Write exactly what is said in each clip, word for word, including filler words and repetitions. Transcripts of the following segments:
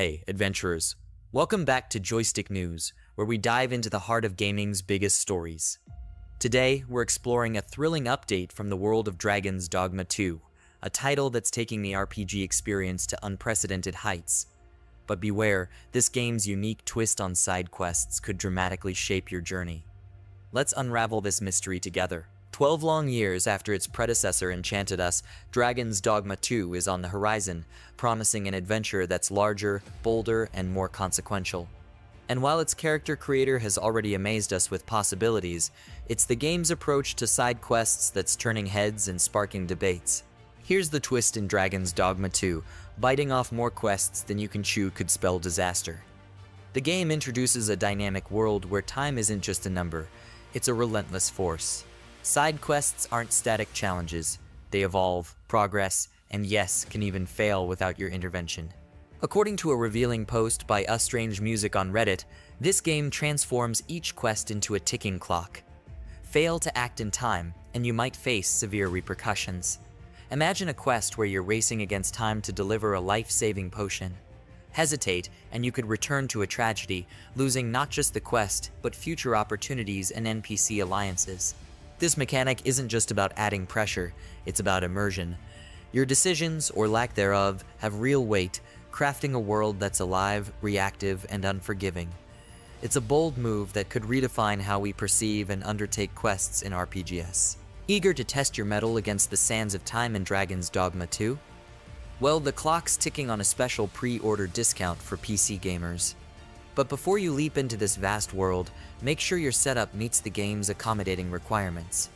Hey, adventurers. Welcome back to Joystick News, where we dive into the heart of gaming's biggest stories. Today, we're exploring a thrilling update from the world of Dragon's Dogma two, a title that's taking the R P G experience to unprecedented heights. But beware, this game's unique twist on side quests could dramatically shape your journey. Let's unravel this mystery together. Twelve long years after its predecessor enchanted us, Dragon's Dogma two is on the horizon, promising an adventure that's larger, bolder, and more consequential. And while its character creator has already amazed us with possibilities, it's the game's approach to side quests that's turning heads and sparking debates. Here's the twist in Dragon's Dogma two, biting off more quests than you can chew could spell disaster. The game introduces a dynamic world where time isn't just a number, it's a relentless force. Side quests aren't static challenges. They evolve, progress, and yes, can even fail without your intervention. According to a revealing post by AStrangeMusic on Reddit, this game transforms each quest into a ticking clock. Fail to act in time, and you might face severe repercussions. Imagine a quest where you're racing against time to deliver a life-saving potion. Hesitate, and you could return to a tragedy, losing not just the quest, but future opportunities and N P C alliances. This mechanic isn't just about adding pressure, it's about immersion. Your decisions, or lack thereof, have real weight, crafting a world that's alive, reactive, and unforgiving. It's a bold move that could redefine how we perceive and undertake quests in R P Gs. Eager to test your mettle against the sands of time in Dragon's Dogma two? Well, the clock's ticking on a special pre-order discount for P C gamers. But before you leap into this vast world, make sure your setup meets the game's accommodating requirements.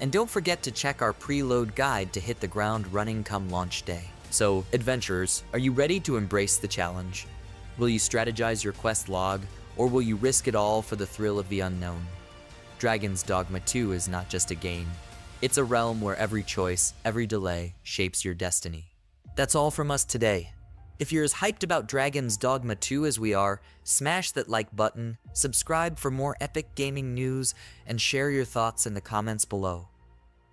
And don't forget to check our preload guide to hit the ground running come launch day. So, adventurers, are you ready to embrace the challenge? Will you strategize your quest log, or will you risk it all for the thrill of the unknown? Dragon's Dogma two is not just a game. It's a realm where every choice, every delay, shapes your destiny. That's all from us today. If you're as hyped about Dragon's Dogma two as we are, smash that like button, subscribe for more epic gaming news, and share your thoughts in the comments below.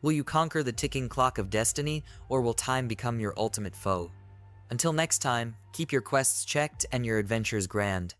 Will you conquer the ticking clock of destiny, or will time become your ultimate foe? Until next time, keep your quests checked and your adventures grand.